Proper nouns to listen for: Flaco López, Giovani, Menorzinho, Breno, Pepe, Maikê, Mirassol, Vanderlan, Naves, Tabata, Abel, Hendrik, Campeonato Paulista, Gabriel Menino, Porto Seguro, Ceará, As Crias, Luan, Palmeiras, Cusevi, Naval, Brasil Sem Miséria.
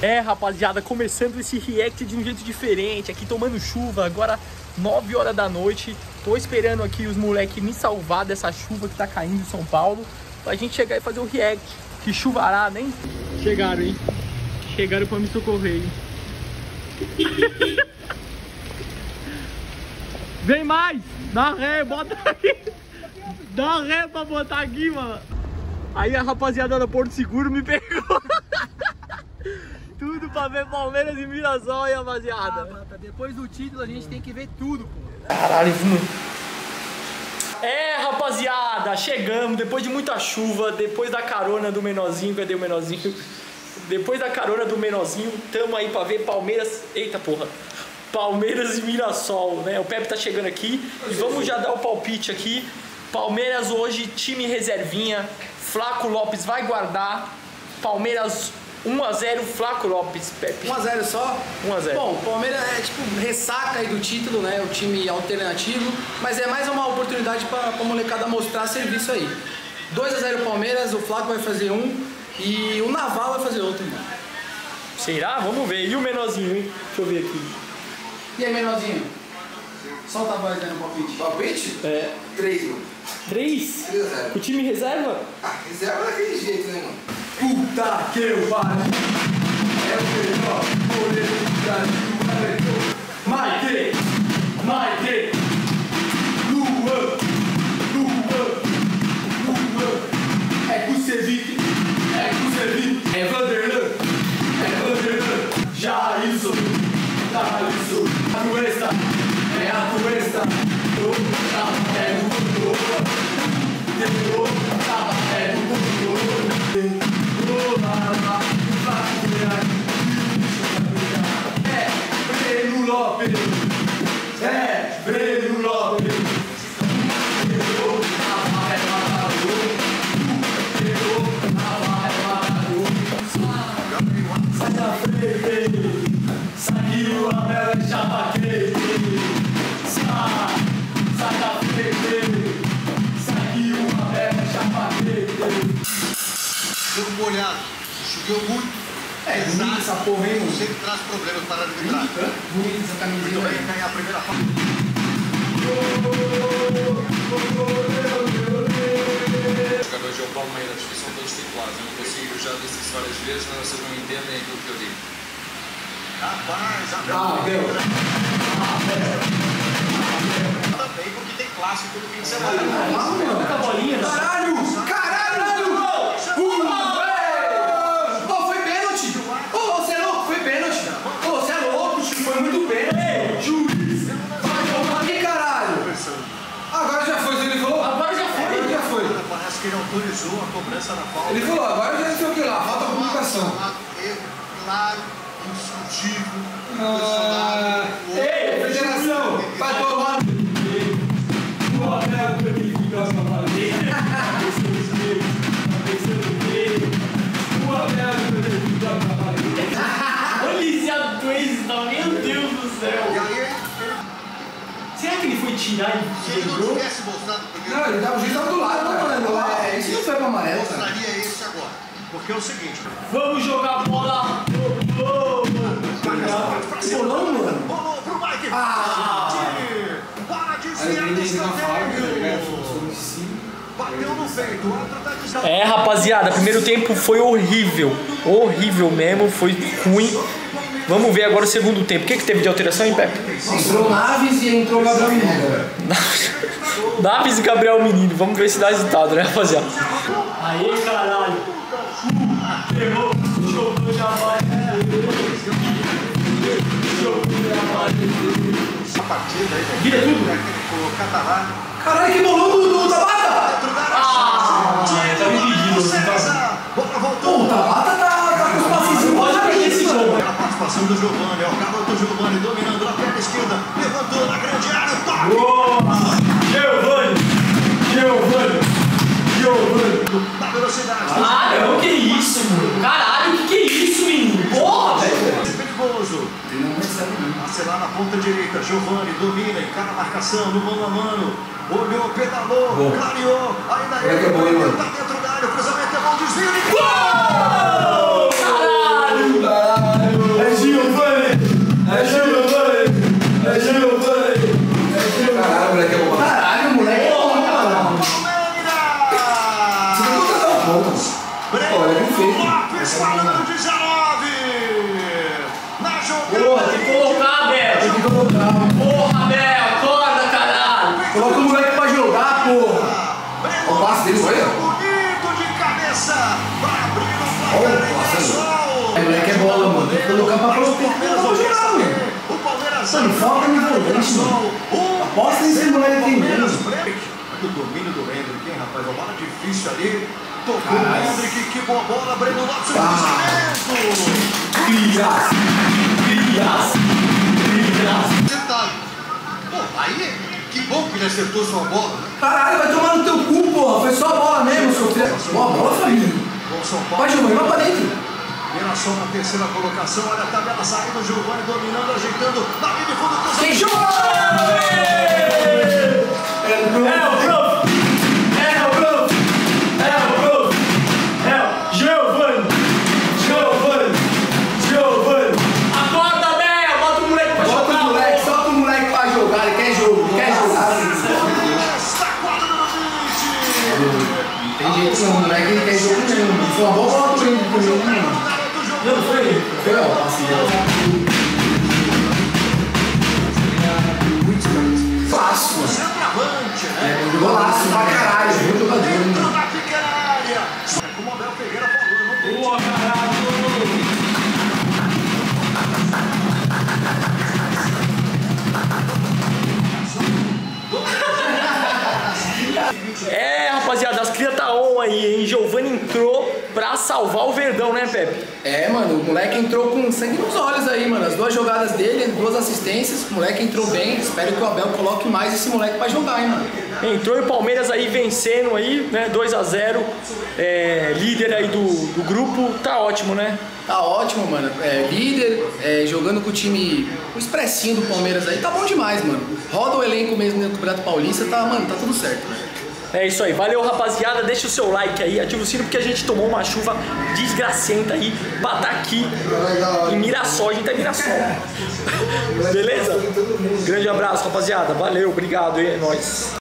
É, rapaziada, começando esse react de um jeito diferente, aqui tomando chuva, agora 9 horas da noite. Tô esperando aqui os moleques me salvar dessa chuva que tá caindo em São Paulo, pra gente chegar e fazer o react. Que chuvará, nem? Chegaram, hein? Chegaram pra me socorrer, hein? Vem mais! Dá ré, bota aqui! Dá ré pra botar aqui, mano! Aí a rapaziada da Porto Seguro me pegou! Tudo pra ver Palmeiras e Mirassol, aí, rapaziada. Mata, depois do título a gente tem que ver tudo, pô. Caralho, é, rapaziada, chegamos depois de muita chuva, depois da carona do Menorzinho. Cadê o Menorzinho? Depois da carona do Menorzinho, tamo aí pra ver Palmeiras. Eita porra! Palmeiras e Mirassol, né? O Pepe tá chegando aqui e vamos já dar o palpite aqui. Palmeiras hoje, time reservinha. Flaco López vai guardar. Palmeiras 1 a 0, Flaco López, Pepe. 1 a 0 só? 1 a 0. Bom, o Palmeiras é tipo ressaca aí do título, né? O time alternativo, mas é mais uma oportunidade para a molecada mostrar serviço aí. 2 a 0 Palmeiras, o Flaco vai fazer um e o Naval vai fazer outro, mano. Será? Vamos ver. E o Menorzinho, hein? Deixa eu ver aqui. E aí, Menorzinho? Solta a voz aí no palpite. Palpite? É. 3, mano. 3? 3 a 0. O time reserva? Ah, reserva daquele jeito, né, mano? Puta que eu pariu, é o melhor goleiro do Brasil. Maikê, Maikê, Luan, é Cusevi, é Vanderlan, já isso, a doença, é o Breno López. Sai da frente, saiu a bela e chapaquei. Sai da frente, saiu a bela e chapaquei. Tudo molhado, choveu muito. É ruim essa porra, hein? Sempre traz problemas para arbitrar. Ruim essa camisinha. Vai ganhar a primeira fase. Os jogadores de Palmeiras que são todos titulares. Eu não consigo, já disse isso várias vezes, mas vocês não entendem aquilo que eu digo. Rapaz, Abel. Nada bem porque tem clássico no fim de semana. Caralho! Que ele autorizou a cobrança na falta. Ele falou, agora já sei o que lá, falta a comunicação. Erro claro, indiscutível, impressionável. Ei, federação, vai tomar. O Abel tem que ficar na parede. O Abel tem que ficar na parede. Olha esse atuista, meu Deus do céu. Será que ele foi tirar e quebrou? Não, ele tava, o juiz estava do lado, tá? É, isso não foi pra amarelo. Mostraria esse agora. Porque é o seguinte, vamos jogar bola! Bolou! Bolou, mano? Bolou pro Maikê! Para desviar do escanteio! Bateu no peito, o outro tá desviado. É, rapaziada, primeiro tempo foi horrível. Horrível mesmo, foi ruim. Vamos ver agora o segundo tempo. O que teve de alteração, hein, Pepe? Entrou Naves e entrou Gabriel Menino. Naves e Gabriel Menino. Vamos ver se dá resultado, né, rapaziada? Aê, caralho. Pegou. Jogou já vai. Essa partida aí, velho. Vira tudo. Caralho, que bolão do Tabata! Ah, tá dividido. Pô, o Tabata tá com os passos. Pode perder esse jogo. Passando do Giovani, é o garoto Giovani dominando na perna esquerda, levantou na grande área, toque! Giovani! Na velocidade! Caralho, o que é isso, mano? Caralho, o que é isso, menino? Porra, velho! É perigoso! Ele não recebe, não. Marcelar na ponta direita, Giovani domina, encara a marcação, no mano a mano, olhou, pedalou, clareou, ainda ele, tá dentro da área, o cruzamento é bom, desvio, e gol! Caralho! agora, bem feito. Porra, tem que colocar, Abel. Tem que colocar. Porra, Abel, acorda, caralho. Coloca o moleque pra jogar, porra. Olha o passe dele, olha. Olha o passe, mano. O moleque é bola, mano. Tem que colocar pra jogar, mano. Mano, falta no volante, mano. Aposta nesse moleque aqui mesmo. O domínio do Hendrik, hein, rapaz? É uma bola difícil ali. Tocou o Hendrik, que boa bola, Breno Lopes, Trias. Pô, aí, que bom que ele acertou sua bola. Caralho, vai tomar no teu cu, porra. Foi só a bola mesmo, seu filho. Boa bola, família. Vai, Giovani, vai pra dentro. Mirassol na terceira colocação, olha a tabela saindo, Giovani dominando, ajeitando, na linha de fundo, Cusevi! Giovani! Acorda, Abel! Bota o moleque pra jogar! Bota o moleque, solta o moleque pra jogar, ele quer jogo, quer jogar! Está 4 no 20! Tem jeito não, o moleque quer jogo mesmo, só bola pra ele pro jogo mesmo. Não, foi ó, fácil, mano. Golaço pra caralho, muito jogador. Dentro da pequena área. Como o Abel Pereira falou, boa, caralho. É, rapaziada, as crias tá on aí, hein? Giovani entrou pra salvar o Verdão, né, Pepe? É, mano, o moleque entrou com sangue nos olhos aí, mano. As duas jogadas dele, duas assistências, o moleque entrou bem. Espero que o Abel coloque mais esse moleque pra jogar, hein, mano. Entrou e o Palmeiras aí vencendo aí, né, 2 a 0. É, líder aí do grupo, tá ótimo, né? Tá ótimo, mano. É, líder, jogando com o time, o expressinho do Palmeiras aí, tá bom demais, mano. Roda o elenco mesmo dentro do Campeonato Paulista, tá, mano, tá tudo certo, mano. É isso aí, valeu, rapaziada, deixa o seu like aí, ativa o sino porque a gente tomou uma chuva desgracenta aí, bater aqui em Mirassol, a gente tá em Mirassol, beleza? Grande abraço, rapaziada, valeu, obrigado, é nóis.